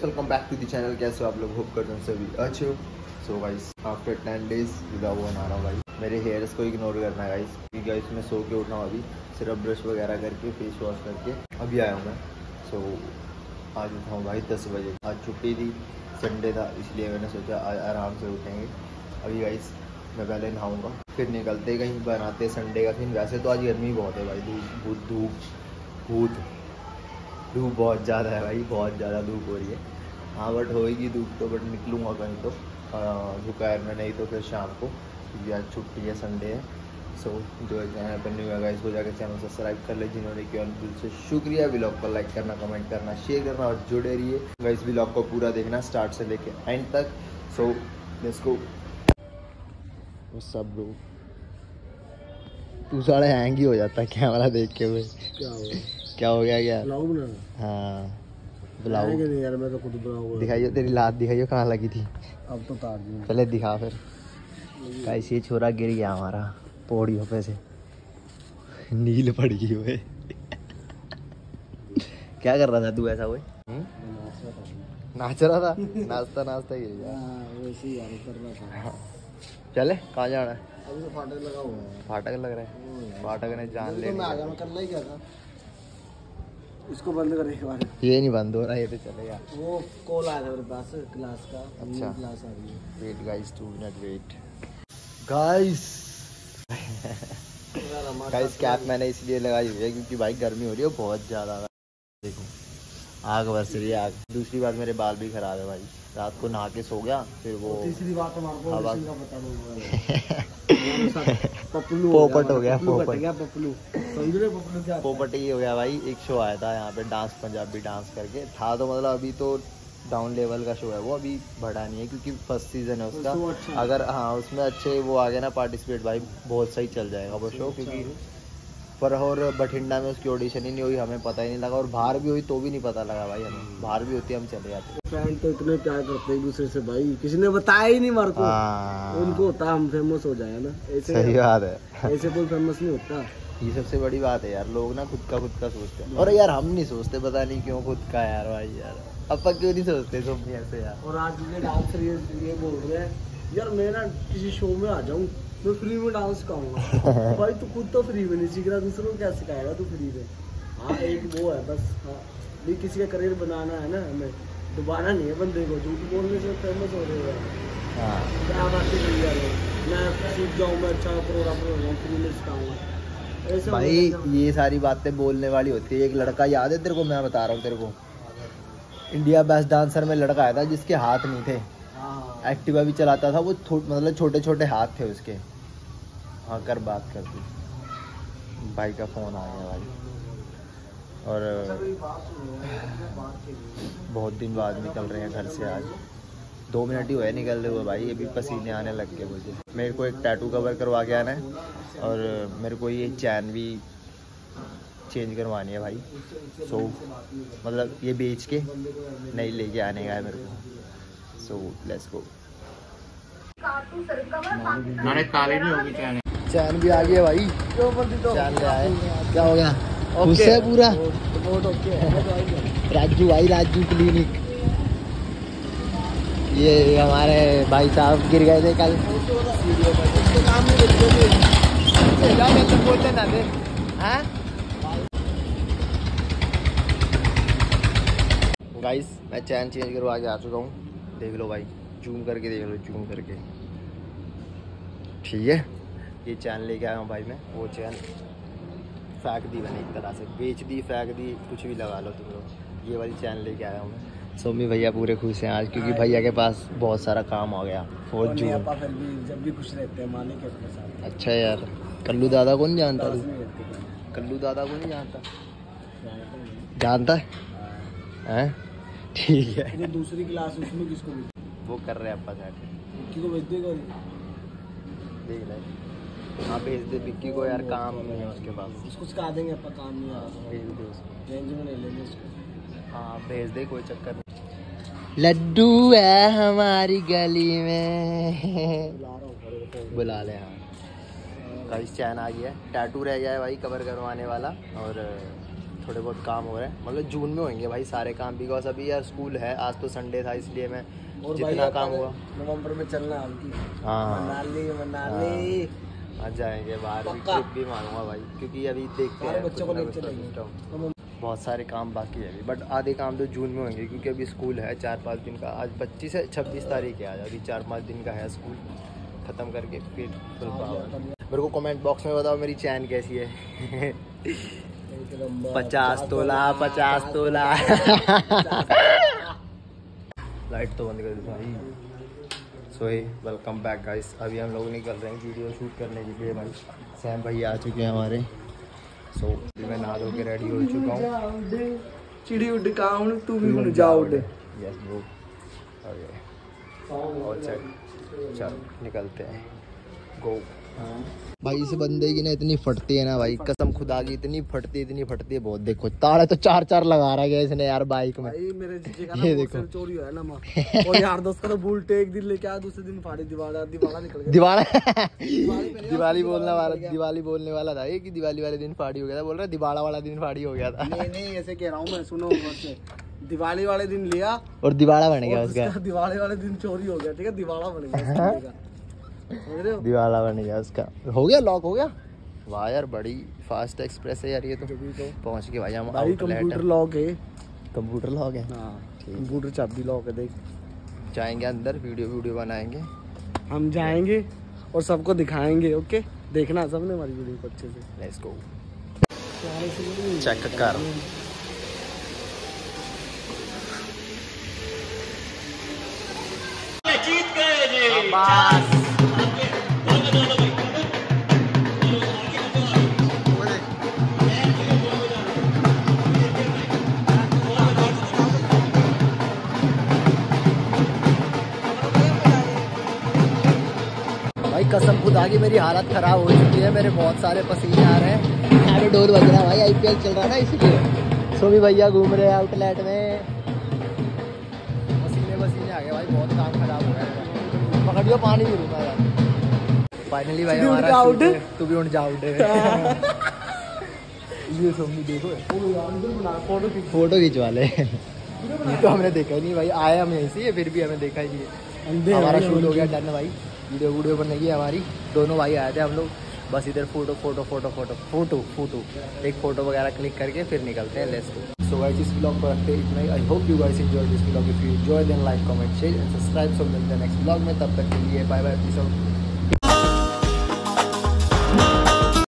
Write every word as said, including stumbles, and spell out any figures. Guys, welcome back to the channel. कैसे हो आप लोग? होप करते हैं सभी अच्छे हो। So guys, after ten days विदा हुआ ना रहा हूँ भाई। मेरे हेयर्स को इग्नोर करना है गाइस, क्योंकि गाइस मैं सो के उठा हूँ अभी, सिर्फ ब्रश वगैरह करके फेस वॉश करके अभी आया हूँ मैं। सो so, आज उठा हूँ भाई दस बजे। आज छुट्टी थी, संडे था, इसलिए मैंने सोचा आज आराम से उठेंगे। अभी गाइस मैं पहले नहाऊँगा, फिर निकलते कहीं बनाते संडे का दिन। वैसे तो आज गर्मी बहुत है भाई, धूप धूप धूप धूप बहुत ज़्यादा है भाई, बहुत ज़्यादा धूप हो रही है। हाँ बट होएगी धूप तो, बट निकलूँगा कहीं तो दोपहर में, नहीं तो फिर शाम को, क्योंकि आज छुट्टी है, संडे है। सो जो चैनल पर न्यू है इसको जाकर चैनल सब्सक्राइब कर ले, जिन्होंने किया दिल से शुक्रिया। व्लॉग को लाइक करना, कमेंट करना, शेयर करना और जुड़े रहिए गाइस। व्लॉग को पूरा देखना स्टार्ट से लेके एंड तक। So let's go. सब लोग तू सारा हैंग ही हो जाता कैमरा देख के भाई। क्या हो गया? क्या हो गया? क्या ब्लाउज बनाना? हाँ ब्लाउज यार, मैं तो खुद बनाऊंगा। दिखाइयो तेरी लात, दिखाइयो कहाँ लगी थी। अब तो तार दी पहले दिखा। फिर गाइस ये छोरा गिर गया हमारा पौड़ियों पे से, नील पड़ गई हुए। क्या कर रहा था तू ऐसा? वो नाच रहा था, नाचता नाचता गिर गया। चले कहाँ जाना है? अभी तो फाटक लगा हुआ है। फाटक लग रहा है, फाटक ने जान ले। मैं आ गया, मैं करना ही क्या था। इसको बंद कर एक बार, ये नहीं बंद हो रहा, ये तो चलेगा। वो कॉल आ रहा है मेरे पास क्लास का। अच्छा क्लास आ रही है। Wait guys, two minute wait guys. Guys cap मैंने इसलिए लगाई हुई है क्योंकि भाई गर्मी हो रही है बहुत ज़्यादा। देखो आग बरस रही है, आग। दूसरी बात मेरे बाल भी खराब है भाई, रात को नहा के सो गया फिर वो। तीसरी बात हमारे को पप्पलू पोपट हो गया, पोपट गया पप्पलू, समझो पप्पलू क्या पोपट ही हो गया भाई। एक शो आया था यहाँ पे डांस पंजाबी डांस करके था, तो मतलब अभी तो डाउन लेवल का शो है वो, अभी बढ़ा नहीं है क्योंकि फर्स्ट सीजन है उसका। अच्छा अगर हाँ उसमें अच्छे वो आ गए ना पार्टिसिपेट भाई, बहुत सही चल जाएगा वो शो। क्योंकि पर और बठिंडा में उसकी ऑडिशन ही नहीं हुई, हमें पता ही नहीं लगा। और बाहर भी हुई तो भी नहीं पता लगा भाई हमें, बाहर भी होती हम चले जाते। फैन तो इतने प्यार करते हैं दूसरे से भाई, किसी ने बताया ही नहीं मेरे को। उनको होता हम फेमस हो जाए ना, ऐसे सही बात है, ऐसे कोई फेमस नहीं होता। ये सबसे बड़ी बात है यार, लोग ना खुद का खुद का सोचते हैं, और यार हम नहीं सोचते, पता नहीं क्यों खुद का यार भाई। यार अपन क्यों नहीं सोचते सब ऐसे यार? और आज मुझे डांस ये बोल रहे हैं यार मैं ना किसी शो में आ जाऊँ, मैं फ्री में डांस करूँगा। भाई तू खुद तो फ्री में नहीं सीख रहा, दूसरों को क्या सिखाएगा तू फ्री में? हाँ एक वो है बस, हाँ नहीं किसी का करियर बनाना है ना, हमें दोबारा नहीं है बंदे को झूठ बोलने से फेमस हो रहे हैं। क्या बातें कर रहे हो? मैं सीख जाऊँ, मैं अच्छा प्रोग्राम हो फ्री में सिखाऊँगा ऐसा भाई। ये सारी बातें बोलने वाली होती है। एक लड़का याद है तेरे को, मैं बता रहा हूँ तेरे को, इंडिया बेस्ट डांसर में लड़का आया था जिसके हाथ नहीं थे, एक्टिवा भी चलाता था वो, मतलब छोटे छोटे हाथ थे उसके। हाँ कर बात करती, भाई का फ़ोन आ गया भाई। और बहुत दिन बाद निकल रहे हैं घर से, आज दो मिनट ही हुए निकल रहे हुए भाई, अभी पसीने आने लग गए मुझे। मेरे को एक टैटू कवर करवा के आना है, और मेरे को ये चैन भी चेंज करवानी है भाई। सो so, मतलब ये बेच के नहीं लेके आने का है मेरे को। So, let's go. काले नहीं होगी चैन। चैन भी आ गया भाई, चैन ले आए। क्या हो गया? Okay. है पूरा okay. राजू भाई, राजू क्लिनिक। ये हमारे भाई साहब गिर गए थे कल। बोलते ना थे गाइस, मैं चैन चेंज करवा के आ चुका हूँ। देख लो भाई, जूम करके देख लो, जूम करके। ठीक है, ये चैन लेके आया हूँ भाई मैं। वो चैन फेंक दी मैंने, एक तरह से बेच दी, फेंक दी, कुछ भी लगा लो तुम लोग। ये वाली चैन लेके आया हूँ मैं। सोमी भैया पूरे खुश हैं आज, क्योंकि भैया के पास बहुत सारा काम हो गया। फोर्थ जून जब भी खुश रहते हैं माने के अपने साथ। अच्छा यार, कल्लू दादा को नहीं जानता? कल्लू दादा को नहीं जानता? जानता है। ठीक है, तो दूसरी क्लास उसमें किसको वो कर रहे हैं बिक्की को भेज देगा, देख ले। हाँ भेज दे बिक्की को यार, काम नहीं है उसके पास, उसको सिखा देंगे अपन, काम नहीं है। भेज दे उसको, रेंज में ले लेंगे उसको। हाँ भेज दे, कोई चक्कर नहीं। लड्डू है हमारी गली में, बुला ले। हाँ गाइस, चैन आ गया, टैटू रह गया है भाई कवर करवाने वाला, और थोड़े बहुत काम हो रहे हैं, मतलब जून में होंगे भाई सारे काम, बिकॉज अभी यार स्कूल है, आज तो संडे था इसलिए मैं और जितना काम हुआ नवंबर में चलना है, आज जाएंगे बाहर ट्रिप भी मारूंगा भाई, क्योंकि अभी देखते हैं बच्चों को लेके चलेंगे। बहुत सारे काम बाकी है अभी, बट आधे काम तो जून में होंगे क्योंकि अभी स्कूल है चार पाँच दिन का, आज पच्चीस है छब्बीस तारीख है, आज अभी चार पाँच दिन का है स्कूल, ख़त्म करके फिर फुल पावर। मेरे को कमेंट बॉक्स में बताओ मेरी चैन कैसी है। पचास तोला पचास तोला लाइट तो बंद कर दो भाई। सो वेलकम बैक गाइस, अभी हम लोग निकल रहे हैं वीडियो शूट करने के लिए भाई, सैम भाई आ चुके हैं हमारे। सो so, मैं नहा धो के रेडी हो चुका हूँ, चिड़ी उड़ काउन तू भी जाओ दे, यस ब्रो, ओके और चल चल निकलते हैं, गो। भाई इस बंदे की ना इतनी फटती है ना भाई, कसम खुदा की इतनी फटती इतनी फटती है बहुत। देखो तारा तो चार चार लगा रहा है इसने यार बाइक में, मेरे जीजे का ये देखो चोरी हुआ है ना माँ, और यार दोस्त का तो बुलेट एक दिन लेके आया, दूसरे दिन फाड़ी दीवारा दीवारा निकल गया, दीवारा दिवाली बोलने वाला दिवाली बोलने वाला था ये कि दिवाली वाले दिन फाड़ी हो गया था, बोल रहा दिवाला वाला दिन फाड़ी हो गया था, नहीं ऐसे कह रहा हूँ मैं, सुनो दिवाली वाले दिन लिया और दिवाला बन गया उसका, दिवाली वाले दिन चोरी हो गया, ठीक है दिवाला बन गया, दीवाला बन गया उसका, हो गया लॉक हो गया। वाह यार बड़ी फास्ट एक्सप्रेस है यार ये तो, पहुंच गए भाई हम। कंप्यूटर लॉक है, कंप्यूटर लॉक है, कंप्यूटर चाबी लॉक है, देख जाएंगे अंदर वीडियो वीडियो बनाएंगे हम, जाएंगे और सबको दिखाएंगे, ओके देखना सबने हमारी वीडियो को अच्छे से, लेट्स गो। चेक कर जीत गए जी। कसम खुदा की मेरी हालत खराब हो चुकी है, मेरे बहुत सारे पसीने आ रहे हैं, सारे डोर बज रहा है भाई, आईपीएल चल रहा है ना इसलिए, सो भी भैया घूम रहे हैं आउटलेट में, पसीने पसीने आ गए भाई, बहुत काम खराब हो गया, पकड़ लो पानी भी रुका यार। फाइनली भाई हमारा आउट, तू भी उठ जाओ देखो, फोटो खिंचवा ले, तो हमने देखा ही नहीं भाई, आए हम यहीं से फिर भी हमें देखा ही नहीं, हमारा शूट हो गया डन भाई, वीडियो वीडियो बन गई हमारी, दोनों भाई आए थे हम लोग, बस इधर photo photo photo photo photo photo एक फोटो वगैरह क्लिक करके फिर निकलते हैं, लेट्स गो। सो गाइस इस ब्लॉग को रखते हैं इतना ही, I hope you guys enjoy this blog, if you enjoy then like comment share and subscribe, so मिलते हैं नेक्स्ट ब्लॉग में, तब तक के लिए बाय बाय, पीस आउट।